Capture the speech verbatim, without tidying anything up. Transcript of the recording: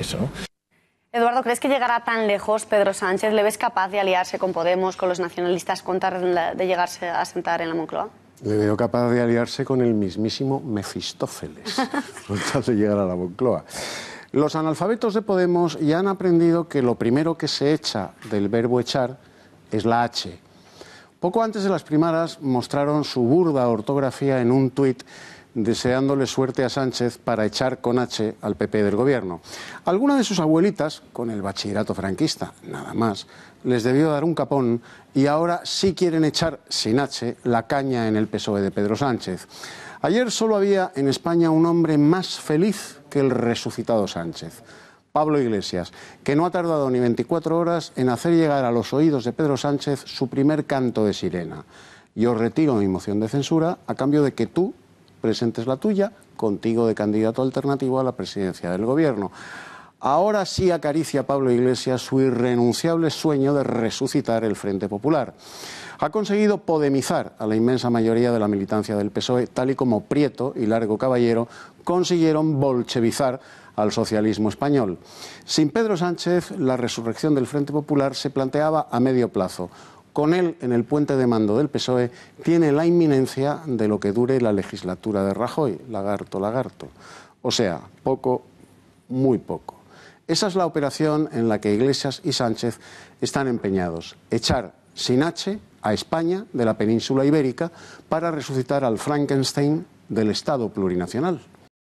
eso, ¿no? Eduardo, ¿crees que llegará tan lejos Pedro Sánchez? ¿Le ves capaz de aliarse con Podemos, con los nacionalistas, con tal de llegarse a sentar en la Moncloa? Le veo capaz de aliarse con el mismísimo Mefistófeles, con tal de llegar a la Moncloa. Los analfabetos de Podemos ya han aprendido que lo primero que se echa del verbo echar es la H. Poco antes de las primarias mostraron su burda ortografía en un tuit deseándole suerte a Sánchez para echar con H al P P del gobierno. Alguna de sus abuelitas, con el bachillerato franquista, nada más, les debió dar un capón y ahora sí quieren echar sin H la caña en el P S O E de Pedro Sánchez. Ayer solo había en España un hombre más feliz que el resucitado Sánchez, Pablo Iglesias, que no ha tardado ni veinticuatro horas en hacer llegar a los oídos de Pedro Sánchez su primer canto de sirena. Yo retiro mi moción de censura a cambio de que tú presentes la tuya, contigo de candidato alternativo a la presidencia del gobierno. Ahora sí acaricia Pablo Iglesias su irrenunciable sueño de resucitar el Frente Popular. Ha conseguido podemizar a la inmensa mayoría de la militancia del P S O E, tal y como Prieto y Largo Caballero consiguieron bolchevizar al socialismo español. Sin Pedro Sánchez, la resurrección del Frente Popular se planteaba a medio plazo. Con él en el puente de mando del P S O E tiene la inminencia de lo que dure la legislatura de Rajoy, lagarto, lagarto. O sea, poco, muy poco. Esa es la operación en la que Iglesias y Sánchez están empeñados. Echar sin H a España de la península ibérica para resucitar al Frankenstein del Estado plurinacional.